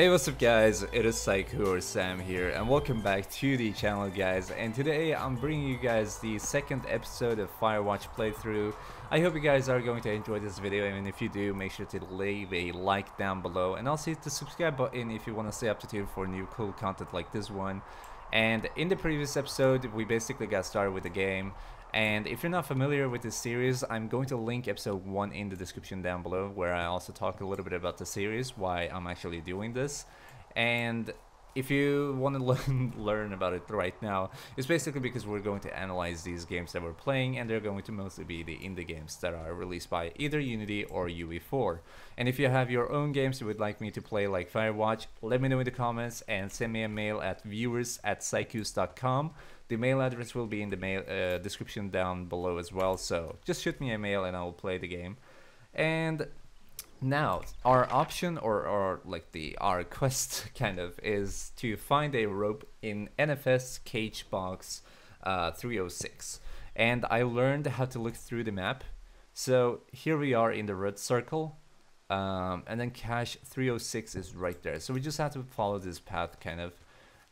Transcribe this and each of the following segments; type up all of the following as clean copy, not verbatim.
Hey, what's up guys, it is Sykoo or Sam here and welcome back to the channel guys, and today I'm bringing you guys the second episode of Firewatch playthrough. I hope you guys are going to enjoy this video, and if you do, make sure to leave a like down below and also hit the subscribe button if you want to stay up to date for new cool content like this one. And in the previous episode we basically got started with the game. And if you're not familiar with this series, I'm going to link episode 1 in the description down below, where I also talk a little bit about the series, why I'm actually doing this. And if you want to learn about it right now, it's basically because we're going to analyze these games that we're playing, and they're going to mostly be the indie games that are released by either Unity or UE4. And if you have your own games you would like me to play like Firewatch, let me know in the comments and send me a mail at viewers@sykoos.com. The mail address will be in the mail description down below as well, so just shoot me a mail and I'll play the game. And now our option, or like our quest kind of, is to find a rope in NFS cage box 306. And I learned how to look through the map. So here we are in the red circle, and then cache 306 is right there. So we just have to follow this path kind of,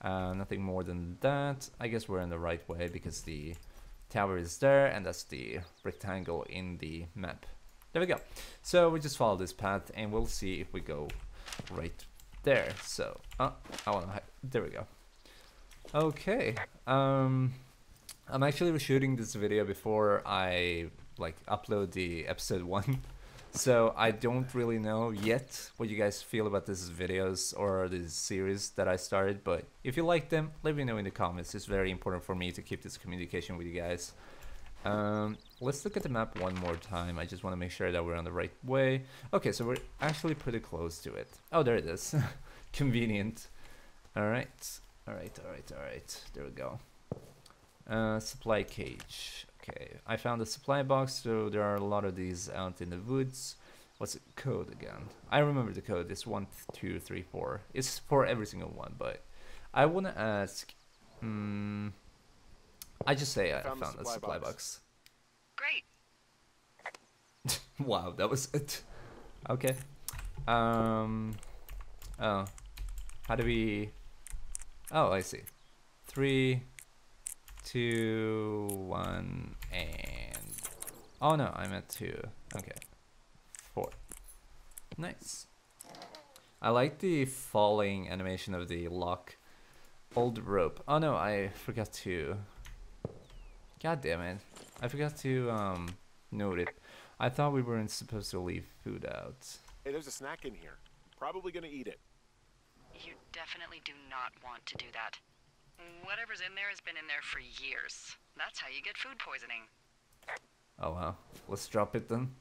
nothing more than that. I guess we're in the right way because the tower is there and that's the rectangle in the map. There we go. So we just follow this path and we'll see if we go right there. So I want to hide. There we go. Okay. I'm actually reshooting this video before I upload the episode 1. So I don't really know yet what you guys feel about these videos or this series that I started, but if you like them, let me know in the comments. It's very important for me to keep this communication with you guys. Let's look at the map one more time. I just want to make sure that we're on the right way. Okay, so we're actually pretty close to it. Oh, there it is. Convenient. All right. There we go. Supply cage. Okay, I found a supply box, so there are a lot of these out in the woods. What's the code again? I remember the code. It's 1234. It's for every single one, but I want to ask... I just say I found a supply box. Great. Wow, that was it. Okay. Oh, how do we... Oh, I see. 3, 2, 1, and... Oh no, I'm at 2. Okay. 4. Nice. I like the falling animation of the lock. Old rope. Oh no, I forgot to... God damn it. I forgot to note it. I thought we weren't supposed to leave food out. Hey, there's a snack in here. Probably gonna eat it. You definitely do not want to do that. Whatever's in there has been in there for years. That's how you get food poisoning. Oh wow. Let's drop it then.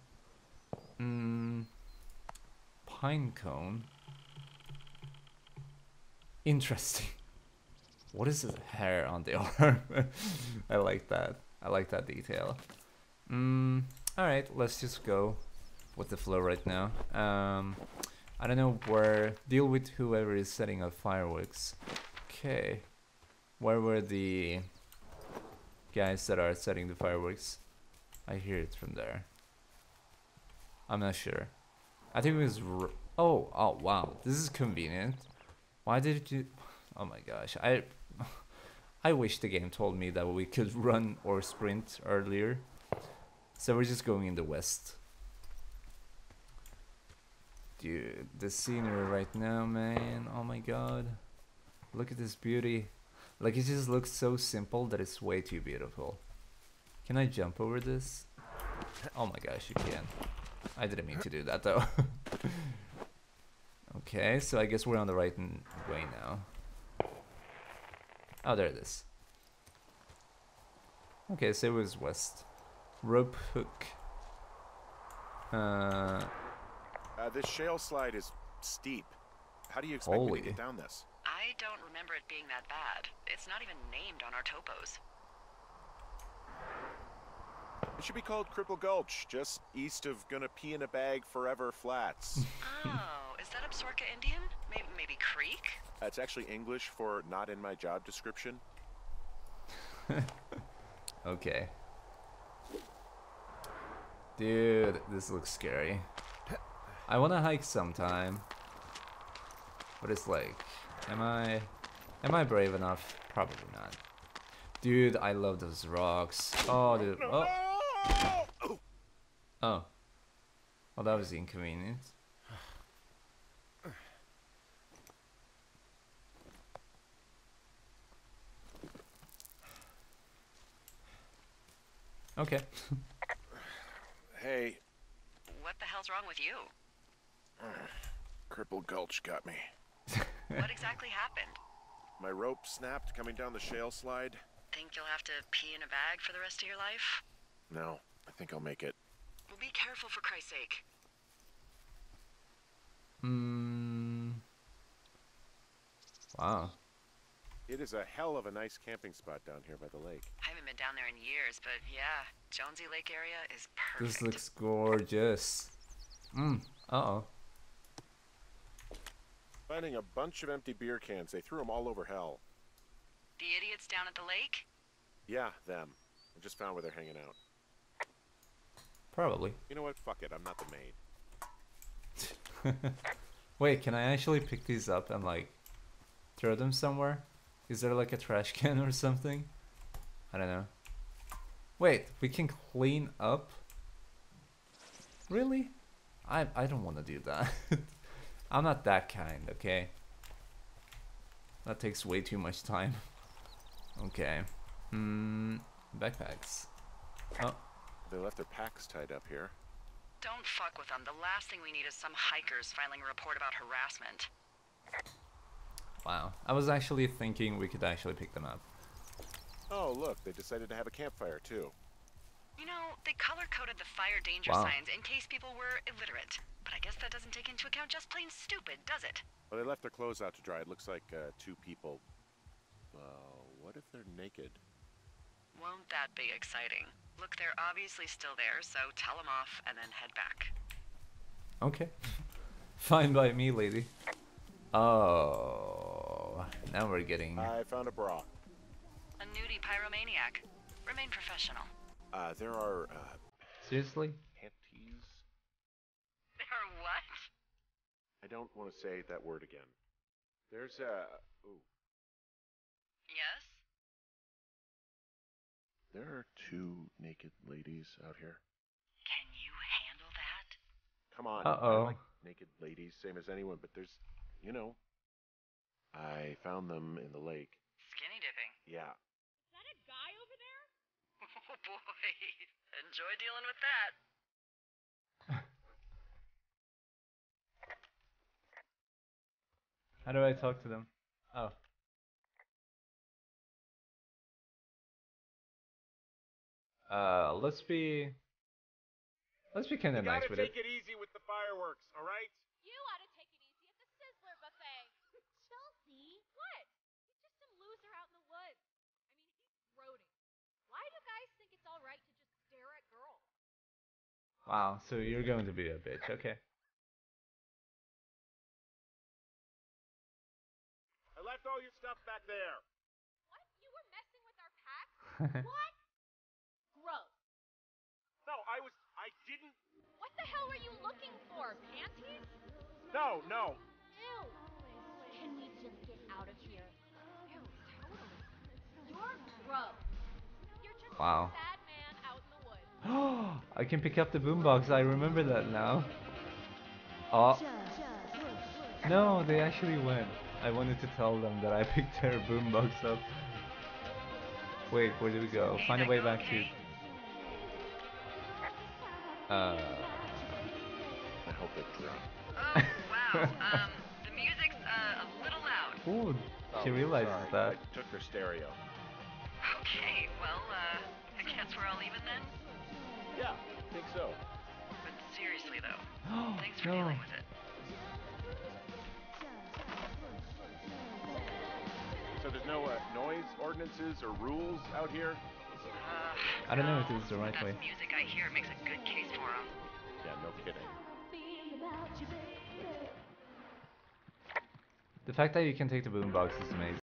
Pine cone. Interesting. What is the hair on the arm? I like that. I like that detail. Alright, let's just go with the flow right now. I don't know where... Deal with whoever is setting up fireworks. Okay. Where were the guys that are setting the fireworks? I hear it from there. I'm not sure. I think it was... Oh, wow. This is convenient. Why did you... Oh my gosh. I wish the game told me that we could run or sprint earlier. So we're just going in the west. Dude, the scenery right now, man. Oh my god. Look at this beauty. Like, it just looks so simple that it's way too beautiful. Can I jump over this? Oh my gosh, you can. I didn't mean to do that though. Okay, so I guess we're on the right way now. Oh, there it is. Okay, so it was west. Rope hook. This shale slide is steep. How do you expect me to get down this? I don't remember it being that bad. It's not even named on our topos. It should be called Cripple Gulch, just east of Gonna Pee in a Bag Forever Flats. Oh, is that Absaroka Indian? Maybe Creek? That's actually English for not in my job description. Okay. Dude, this looks scary. I want to hike sometime. But it's like, am I brave enough? Probably not. Dude, I love those rocks. Oh, dude. Oh. Oh. Well, that was inconvenient. Okay. Hey. What the hell's wrong with you? Cripple Gulch got me. What exactly happened? My rope snapped coming down the shale slide. Think you'll have to pee in a bag for the rest of your life? No, I think I'll make it. Well, be careful for Christ's sake. Wow. It is a hell of a nice camping spot down here by the lake. I haven't been down there in years, but yeah, Jonesy Lake area is perfect. This looks gorgeous. Uh-oh. Finding a bunch of empty beer cans. They threw them all over hell. The idiots down at the lake? Yeah, them. I just found where they're hanging out. Probably. You know what? Fuck it. I'm not the maid. Wait, can I actually pick these up and like throw them somewhere? Is there like a trash can or something? I don't know. Wait, we can clean up? Really? I don't want to do that. I'm not that kind, okay? That takes way too much time. Okay. Backpacks. Oh. They left their packs tied up here. Don't fuck with them. The last thing we need is some hikers filing a report about harassment. Wow. I was actually thinking we could actually pick them up. Oh, look. They decided to have a campfire, too. You know, they color-coded the fire danger signs in case people were illiterate. But I guess that doesn't take into account just plain stupid, does it? Well, they left their clothes out to dry. It looks like two people. Well, what if they're naked? Won't that be exciting? Look, they're obviously still there, so tell them off and then head back. Okay. Fine by me, lady. Oh, now we're getting... I found a bra. A nudie pyromaniac. Remain professional. There are... Seriously? Panties? There are what? I don't want to say that word again. There's a... Ooh. Yes? There are two naked ladies out here. Can you handle that? Come on. Uh-oh. I like naked ladies, same as anyone, but there's... You know, I found them in the lake. Skinny dipping? Yeah. Is that a guy over there? Oh boy, enjoy dealing with that. How do I talk to them? Oh. Let's be kind of nice with it. You gotta take it easy with the fireworks, alright? You ought to take it easy. Chelsea? What? He's just some loser out in the woods. I mean, he's roading. Why do guys think it's alright to just stare at girls? Wow, so you're going to be a bitch, okay. I left all your stuff back there. What? You were messing with our pack? What? Gross. No, I didn't. What the hell were you looking for? Panties? No, no. Ew. Can we just get out of here? Ew, totally. You're gross. You're just a sad man out in the woods. Oh, I can pick up the boombox. I remember that now. Oh. No, they actually went. I wanted to tell them that I picked their boombox up. Wait, where do we go? Find a way back to... I hope it dropped. Oh, wow. A little loud. Ooh, she realizes that. I took her stereo. Okay, well, I guess we're all even then? Yeah, I think so. But seriously, though, thanks for dealing with it. So there's no noise ordinances or rules out here? I don't know if this is the right way. That music I hear makes a good case for them. Yeah, no kidding. The fact that you can take the boombox is amazing.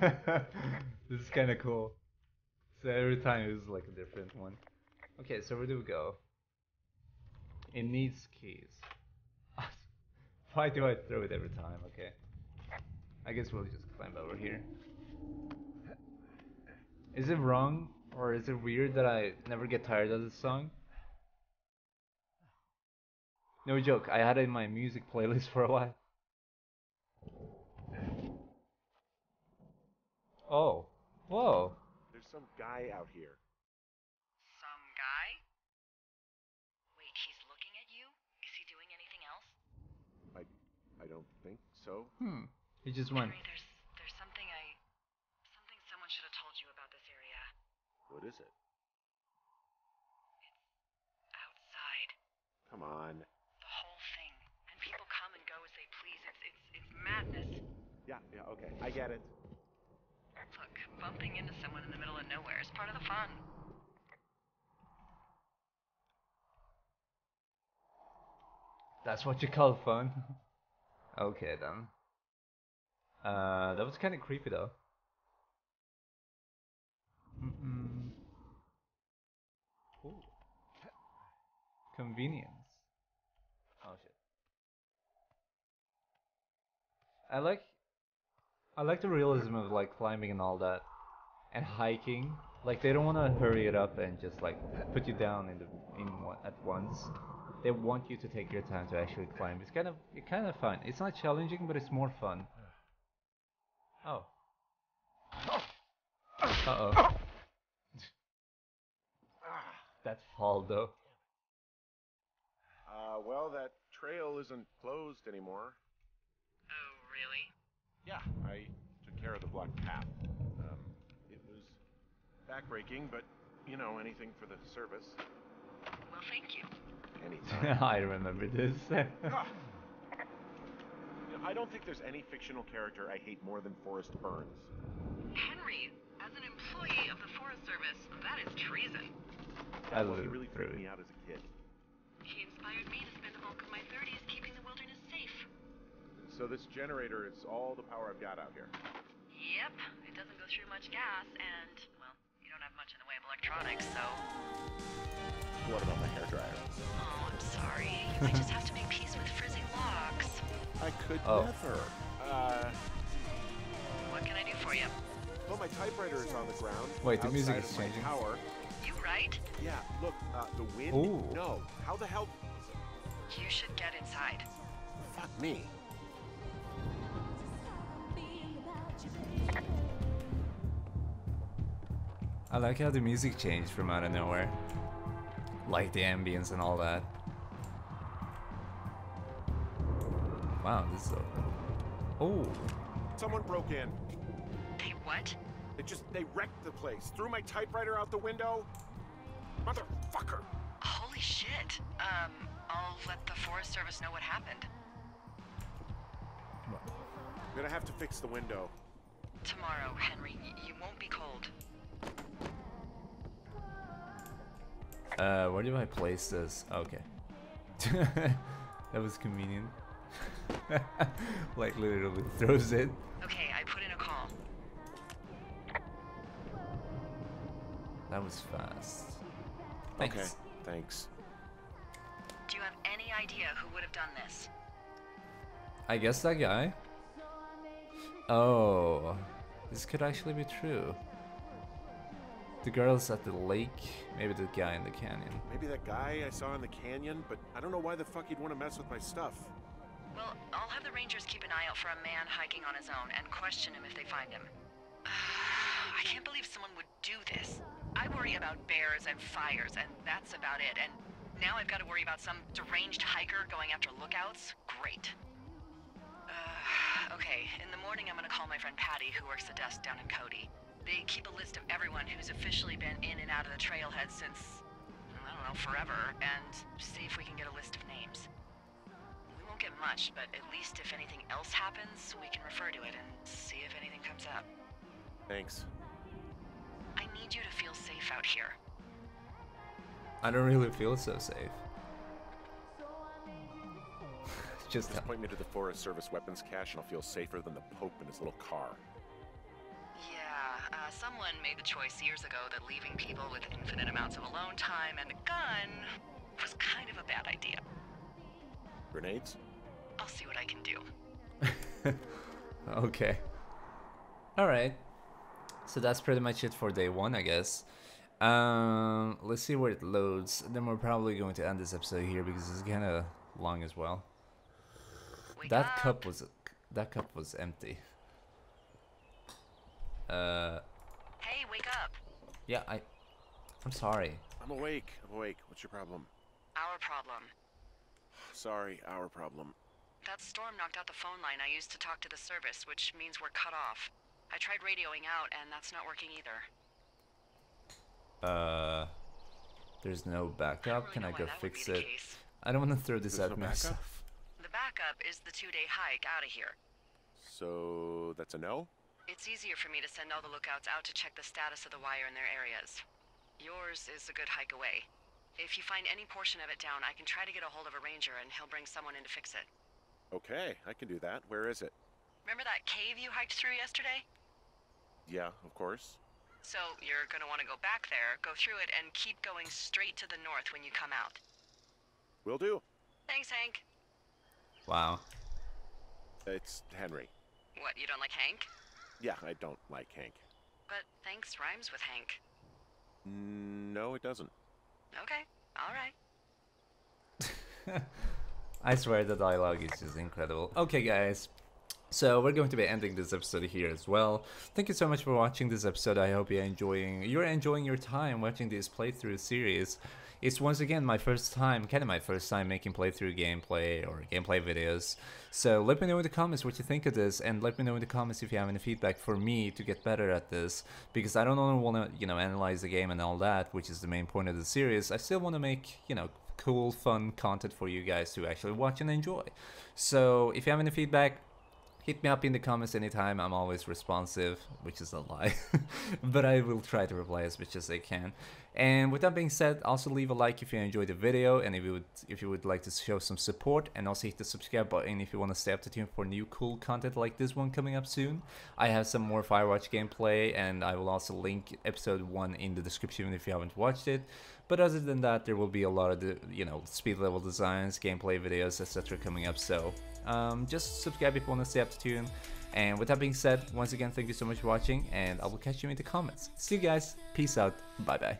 This is kind of cool. So every time it was like a different one. Okay, so where do we go? It needs keys. Why do I throw it every time? Okay. I guess we'll just climb over here. Is it wrong or is it weird that I never get tired of this song? No joke, I had it in my music playlist for a while. Oh. Whoa. There's some guy out here. Some guy? Wait, he's looking at you? Is he doing anything else? I don't think so. Hmm. He just went. Henry, there's something someone should have told you about this area. What is it? It's outside. Come on. The whole thing. And people come and go as they please. It's madness. Yeah, okay. I get it. Look, bumping into someone in the middle of nowhere is part of the fun. That's what you call fun. Okay, then. That was kind of creepy, though. Cool. Convenience. Oh, shit. I like the realism of like climbing and all that, and hiking. Like they don't want to hurry it up and just like put you down at once. They want you to take your time to actually climb. It's kind of fun. It's not challenging, but it's more fun. Oh. Uh-oh. That fall though. Well, that trail isn't closed anymore. Oh, really? Yeah, I took care of the blocked path. It was backbreaking, but, you know, anything for the service. Well, thank you. Anytime. I remember this. I don't think there's any fictional character I hate more than Forrest Burns. Henry, as an employee of the Forest Service, that is treason. He really freaked me out as a kid. He inspired me to spend the bulk of my 30s keeping the wilderness safe. So this generator is all the power I've got out here. Yep, it doesn't go through much gas, and, well, you don't have much in the way of electronics, so... What about my hairdryer? Oh, I'm sorry. You might just have to make peace with frizzy locks. I could never. What can I do for you? Well, my typewriter is on the ground. Wait, the music is changing. You right? Yeah, look, the wind? Ooh. No, how the hell... You should get inside. Fuck me. I like how the music changed from out of nowhere, like the ambience and all that. Wow, this is open. Oh! Someone broke in. They what? They wrecked the place. Threw my typewriter out the window. Motherfucker! Holy shit! I'll let the Forest Service know what happened. What? I'm gonna have to fix the window. Tomorrow, Henry. You won't be cold. Where do I place this? Okay. That was convenient. Like, literally throws it. Okay, I put in a call. That was fast. Thanks. Okay, thanks. Do you have any idea who would have done this? I guess that guy. Oh. This could actually be true. The girls at the lake, maybe the guy in the canyon. Maybe that guy I saw in the canyon, but I don't know why the fuck he'd want to mess with my stuff. Well, I'll have the rangers keep an eye out for a man hiking on his own and question him if they find him. I can't believe someone would do this. I worry about bears and fires, and that's about it. And now I've got to worry about some deranged hiker going after lookouts? Great. Okay, in the morning I'm gonna call my friend Patty, who works the desk down in Cody. They keep a list of everyone who's officially been in and out of the trailhead since, I don't know, forever, and see if we can get a list of names. We won't get much, but at least if anything else happens, we can refer to it and see if anything comes up. Thanks. I need you to feel safe out here. I don't really feel so safe. Just point me to the Forest Service weapons cache and I'll feel safer than the Pope in his little car. Someone made the choice years ago that leaving people with infinite amounts of alone time and a gun was kind of a bad idea. Grenades? I'll see what I can do. Okay. Alright. So that's pretty much it for day one, I guess. Let's see where it loads. Then we're probably going to end this episode here because it's kind of long as well. That cup was empty. Hey, wake up. Yeah, I'm sorry. I'm awake. I'm awake. What's your problem? Our problem. Sorry, our problem. That storm knocked out the phone line I used to talk to the service, which means we're cut off. I tried radioing out, and that's not working either. There's no backup. Can I go fix it? I don't want to throw this at myself. The backup is the two-day hike out of here. So that's a no? It's easier for me to send all the lookouts out to check the status of the wire in their areas. Yours is a good hike away. If you find any portion of it down, I can try to get a hold of a ranger and he'll bring someone in to fix it. Okay, I can do that. Where is it? Remember that cave you hiked through yesterday? Yeah, of course. So you're gonna want to go back there, go through it, and keep going straight to the north when you come out. Will do. Thanks, Hank. Wow. It's Henry. What, you don't like Hank? Yeah, I don't like Hank. But thanks rhymes with Hank. No, it doesn't. Okay, alright. I swear the dialogue is just incredible. Okay, guys. So we're going to be ending this episode here as well. Thank you so much for watching this episode. I hope you're enjoying your time watching this playthrough series. It's once again my first time, kind of my first time making playthrough gameplay or gameplay videos. So let me know in the comments what you think of this, and let me know in the comments if you have any feedback for me to get better at this, because I don't only want to, analyze the game and all that, which is the main point of the series. I still want to make, cool, fun content for you guys to actually watch and enjoy. So if you have any feedback, hit me up in the comments anytime. I'm always responsive, which is a lie, but I will try to reply as much as I can. And with that being said, also leave a like if you enjoyed the video and if you would like to show some support, and also hit the subscribe button if you want to stay up to tune for new cool content like this one coming up soon. I have some more Firewatch gameplay, and I will also link episode 1 in the description if you haven't watched it. But other than that, there will be a lot of the, speed level designs, gameplay videos, etc. coming up, so... just subscribe if you want to stay up to tune. And with that being said, once again, thank you so much for watching, and I will catch you in the comments. See you guys. Peace out. Bye bye.